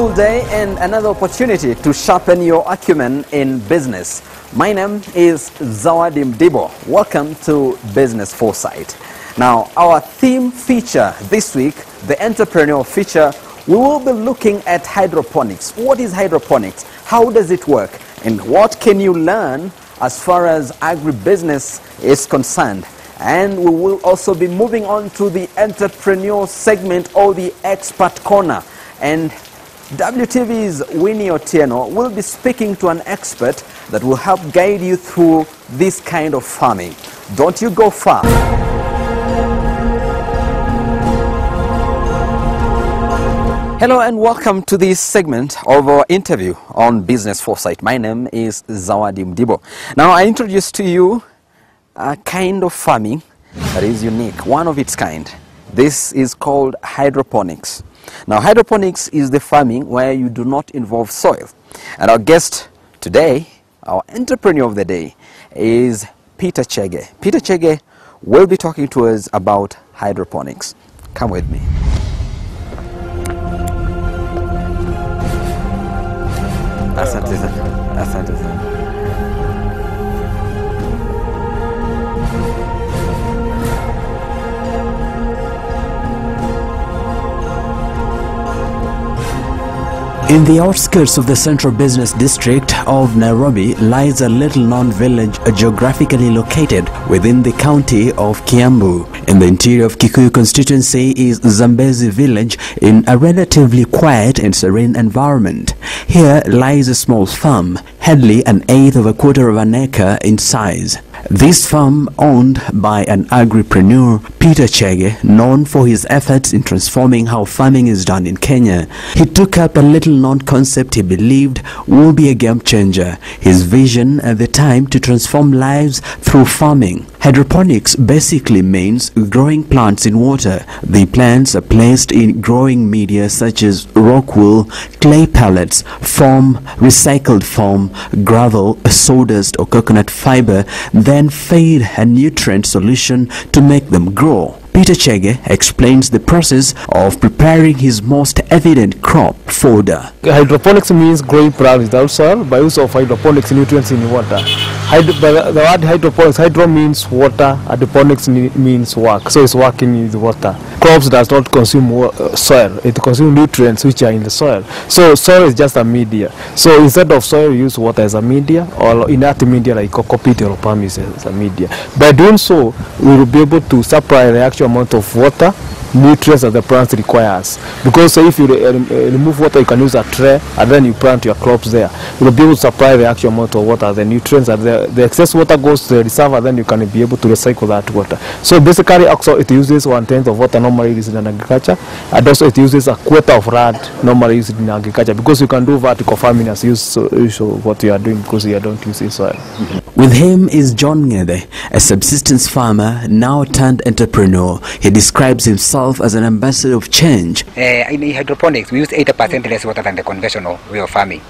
wonderful day and another opportunity to sharpen your acumen in business. My name is Zawadi Mudibo. Welcome to Business Foresight. Now, our theme feature this week, the entrepreneurial feature, we will be looking at hydroponics. What is hydroponics? How does it work? And what can you learn as far as agribusiness is concerned? And we will also be moving on to the entrepreneur segment or the expert corner. And WTV's Winnie Otieno will be speaking to an expert that will help guide you through this kind of farming. Don't you go far. Hello and welcome to this segment of our interview on Business Foresight. My name is Zawadi Mudibo. Now I introduce to you a kind of farming that is unique, one of its kind. This is called hydroponics. Now, hydroponics is the farming where you do not involve soil. And our guest today, our entrepreneur of the day, is Peter Chege. Peter Chege will be talking to us about hydroponics. Come with me. Asante sana. Asante sana. In the outskirts of the central business district of Nairobi lies a little-known village geographically located within the county of Kiambu. In the interior of Kikuyu constituency is Zambezi village in a relatively quiet and serene environment. Here lies a small farm, hardly an eighth of a quarter of an acre in size. This farm, owned by an agripreneur, Peter Chege, known for his efforts in transforming how farming is done in Kenya, he took up a little-known concept he believed would be a game-changer, his vision at the time to transform lives through farming. Hydroponics basically means growing plants in water. The plants are placed in growing media such as rock wool, clay pellets, foam, recycled foam, gravel, sawdust or coconut fiber, then feed a nutrient solution to make them grow. Peter Chege explains the process of preparing his most evident crop, fodder. Hydroponics means growing plants without soil by use of hydroponics nutrients in water. The word hydroponics, hydro means water, hydroponics means work, so it's working with water. Crops does not consume soil, it consumes nutrients which are in the soil. So soil is just a media. So instead of soil, use water as a media or inert media like cockpit or palm is a media. By doing so, we will be able to supply the actual amount of water, nutrients that the plants requires. Because so if you remove water, you can use a tray and then you plant your crops there. You will be able to supply the actual amount of water, the nutrients, and the excess water goes to the reserve and then you can be able to recycle that water. So basically, also it uses 1/10 of water normally used in agriculture, and also it uses a quarter of land normally used in agriculture because you can do vertical farming as usual what you are doing because you don't use soil. With him is John Ngede, a subsistence farmer now turned entrepreneur. He describes himself as an ambassador of change. In hydroponics, we use 80% less water than the conventional way of farming.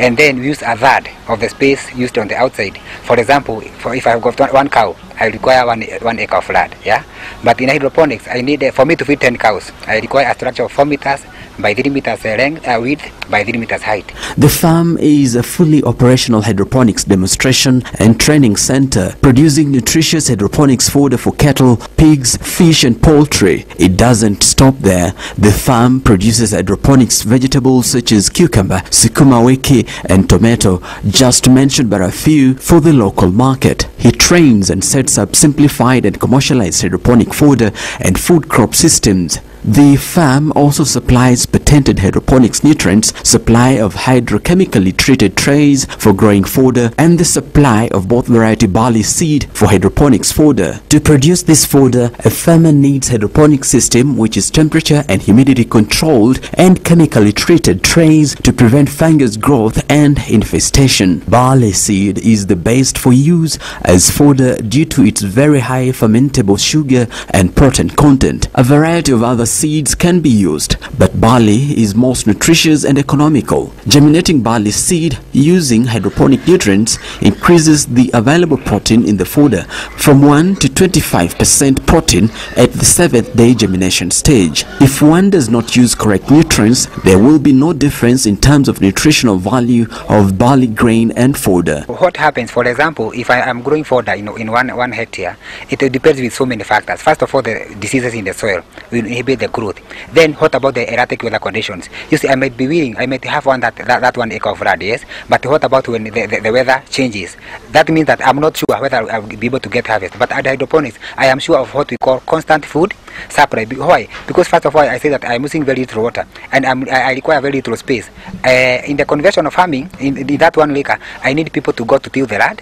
And then we use a third of the space used on the outside. For example, if I've got one cow, I require one acre of land. Yeah? But in hydroponics, I need, for me to feed 10 cows, I require a structure of 4 meters by 3 meters length, width by 3 meters height. The farm is a fully operational hydroponics demonstration and training center, producing nutritious hydroponics fodder for cattle, pigs, fish and poultry. It doesn't stop there. The farm produces hydroponics vegetables such as cucumber, sukuma wiki and tomato, just mentioned but a few, for the local market. He trains and sets up simplified and commercialized hydroponic fodder and food crop systems. The farm also supplies patented hydroponics nutrients, supply of hydrochemically treated trays for growing fodder, and the supply of both variety barley seed for hydroponics fodder. To produce this fodder, a farmer needs hydroponic system which is temperature and humidity controlled and chemically treated trays to prevent fungus growth and infestation. Barley seed is the best for use as fodder due to its very high fermentable sugar and protein content. A variety of other seeds can be used, but barley is most nutritious and economical. Germinating barley seed using hydroponic nutrients increases the available protein in the fodder from 1 to 25% protein at the 7th day germination stage. If one does not use correct nutrients, there will be no difference in terms of nutritional value of barley grain and fodder. What happens, for example, if I am growing fodder in one hectare, it depends with so many factors. First of all, the diseases in the soil will inhibit the growth. Then what about the erratic weather conditions? You see, I might be willing, I might have that 1 acre of radius, but what about when the weather changes? That means that I'm not sure whether I'll be able to get harvest. But at hydroponics, I am sure of what we call constant food supply. Why? Because first of all, I say that I'm using very little water and I require very little space. In the convention of farming, in that 1 acre, I need people to go to till the land,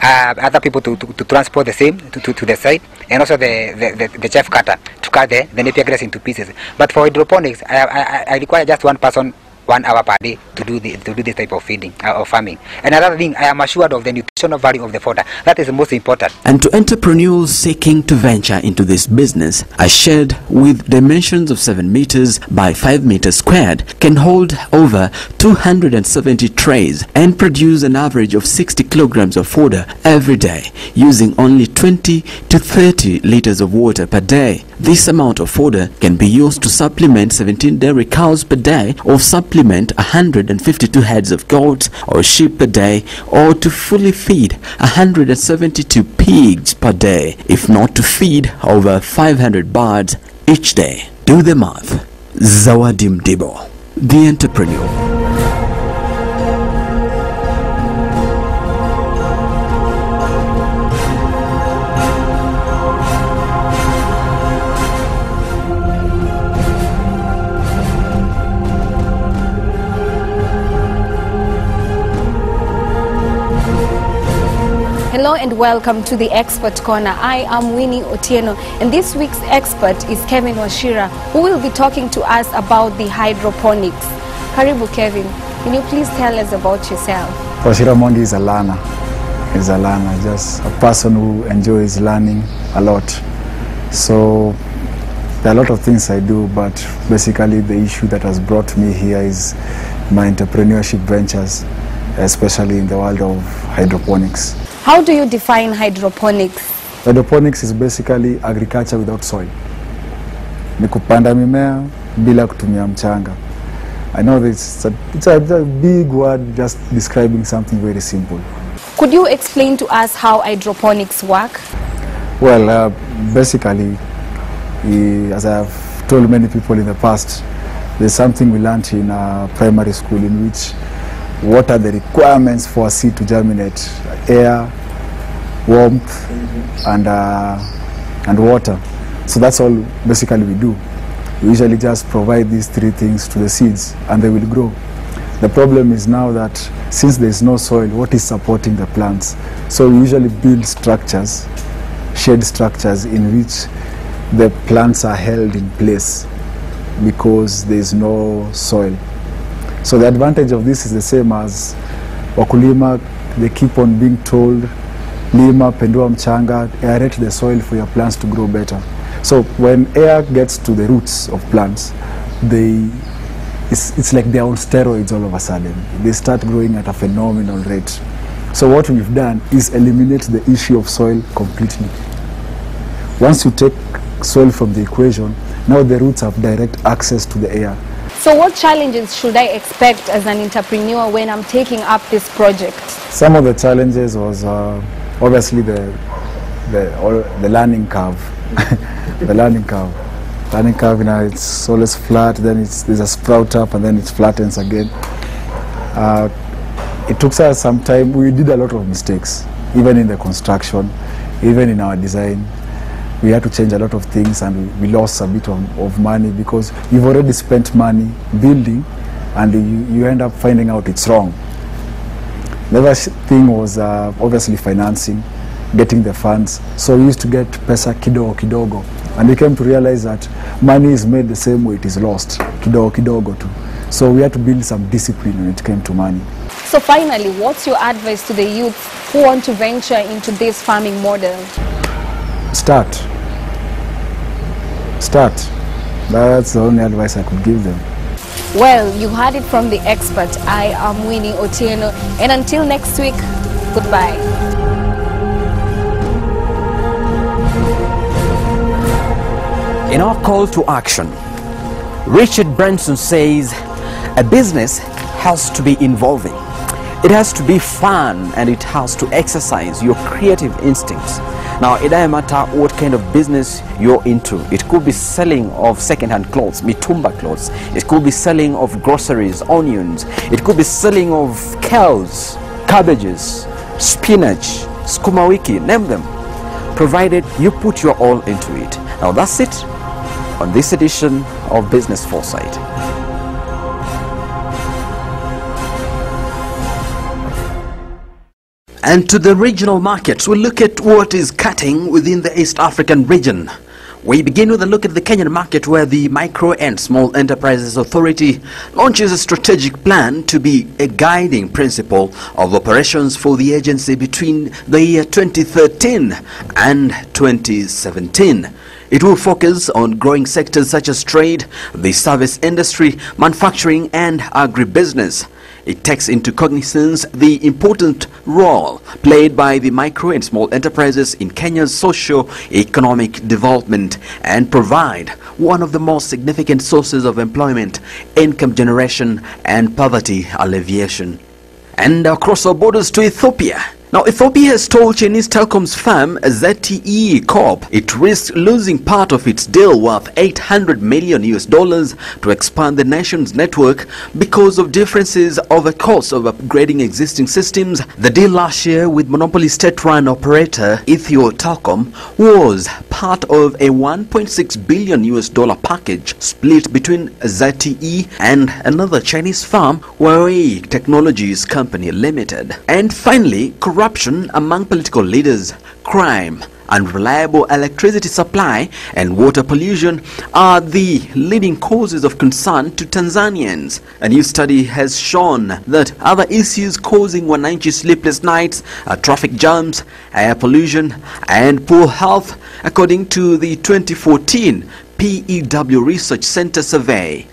other people to transport the same to the site, and also the chaff cutter to cut the napier grass into pieces. But for hydroponics, I require just one person, 1 hour per day to do this type of feeding or farming. Another thing, I am assured of the nutritional value of the fodder. That is the most important. And to entrepreneurs seeking to venture into this business, a shed with dimensions of 7 meters by 5 meters squared can hold over 270 trays and produce an average of 60 kilograms of fodder every day, using only 20 to 30 liters of water per day. This amount of fodder can be used to supplement 17 dairy cows per day, or supplement 152 heads of goats or sheep per day, or to fully feed 172 pigs per day, if not to feed over 500 birds each day. Do the math. Zawadi Mudibo, the entrepreneur. Hello and welcome to the Expert Corner. I am Winnie Otieno, and this week's expert is Kevin Oshira, who will be talking to us about the hydroponics. Karibu Kevin, can you please tell us about yourself? Oshira Mondi is a learner. He's a learner, just a person who enjoys learning a lot. So there are a lot of things I do, but basically the issue that has brought me here is my entrepreneurship ventures, especially in the world of hydroponics. How do you define hydroponics? Hydroponics is basically agriculture without soil. Ni kupanda mimea bila kutumia mchanga. I know it's a big word just describing something very simple. Could you explain to us how hydroponics work? Well, basically, as I have told many people in the past, there's something we learned in primary school in which what are the requirements for a seed to germinate? Air, warmth, and water. So that's all basically we do. We usually just provide these 3 things to the seeds and they will grow. The problem is now that since there is no soil, what is supporting the plants? So we usually build structures, shade structures, in which the plants are held in place because there is no soil. So the advantage of this is the same as wakulima. They keep on being told, lima, pendua mchanga, aerate the soil for your plants to grow better. So when air gets to the roots of plants, it's like they're on steroids all of a sudden. They start growing at a phenomenal rate. So what we've done is eliminate the issue of soil completely. Once you take soil from the equation, now the roots have direct access to the air. So what challenges should I expect as an entrepreneur when I'm taking up this project? Some of the challenges was obviously the learning curve. The learning curve. Learning curve, you know, it's always flat, then there's a sprout up, and then it flattens again. It took us some time. We did a lot of mistakes, even in the construction, even in our design. We had to change a lot of things, and we lost a bit of money because you've already spent money building and you end up finding out it's wrong. The other thing was obviously financing, getting the funds. So we used to get pesa kidogo kidogo, and we came to realize that money is made the same way it is lost, kidogo kidogo too. So we had to build some discipline when it came to money. So finally, what's your advice to the youth who want to venture into this farming model? Start. That's the only advice I could give them. Well, you heard it from the expert. I am Winnie Otieno, and until next week, goodbye. In our call to action, Richard Branson says a business has to be involving. It has to be fun, and it has to exercise your creative instincts. Now, it doesn't matter what kind of business you're into. It could be selling of second-hand clothes, mitumba clothes. It could be selling of groceries, onions. It could be selling of kales, cabbages, spinach, skuma wiki, name them, provided you put your all into it. Now, that's it on this edition of Business Foresight. And to the regional markets, we look at what is cutting within the East African region. We begin with a look at the Kenyan market, where the Micro and Small Enterprises Authority launches a strategic plan to be a guiding principle of operations for the agency between the year 2013 and 2017. It will focus on growing sectors such as trade, the service industry, manufacturing and agribusiness. It takes into cognizance the important role played by the micro and small enterprises in Kenya's socio-economic development and provide one of the most significant sources of employment, income generation and poverty alleviation. And across our borders to Ethiopia. Now, Ethiopia has told Chinese telecoms firm ZTE Corp it risks losing part of its deal worth $800 million to expand the nation's network because of differences over cost of upgrading existing systems. The deal last year with monopoly state-run operator Ethio Telcom was part of a $1.6 billion package split between ZTE and another Chinese firm, Huawei Technologies Company Limited. And finally, corruption among political leaders, crime, unreliable electricity supply and water pollution are the leading causes of concern to Tanzanians. A new study has shown that other issues causing wananchi sleepless nights are traffic jams, air pollution and poor health, according to the 2014 PEW Research Center survey.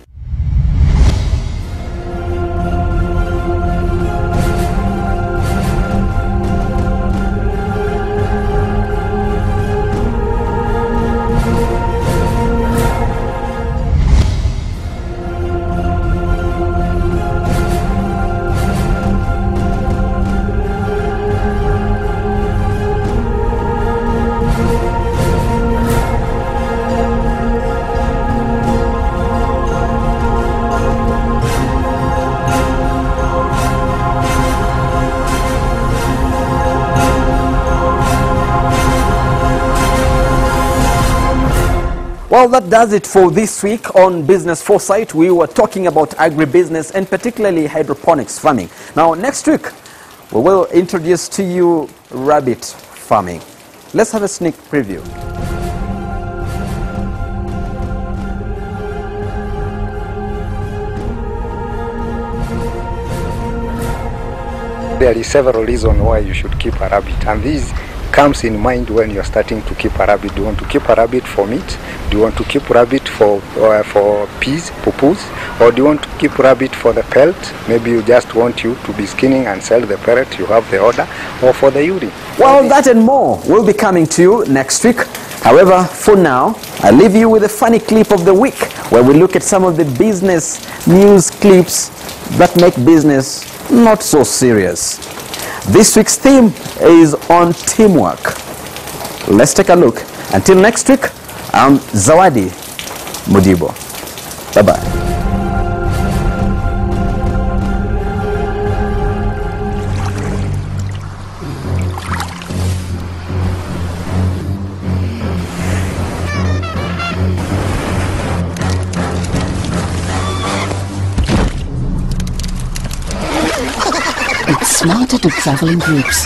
Well, that does it for this week on Business Foresight. We were talking about agribusiness and particularly hydroponics farming. Now, next week, we will introduce to you rabbit farming. Let's have a sneak preview. There is several reasons why you should keep a rabbit, and these comes in mind when you're starting to keep a rabbit. Do you want to keep a rabbit for meat? Do you want to keep rabbit for peas, pupus? Or do you want to keep rabbit for the pelt? Maybe you just want you to be skinning and sell the pellet, you have the order, or for the urine. Well, that and more will be coming to you next week. However, for now, I leave you with a funny clip of the week, where we look at some of the business news clips that make business not so serious. This week's theme is on teamwork. Let's take a look. Until next week, I'm Zawadi Mudibo. Bye-bye. It's smarter to travel in groups.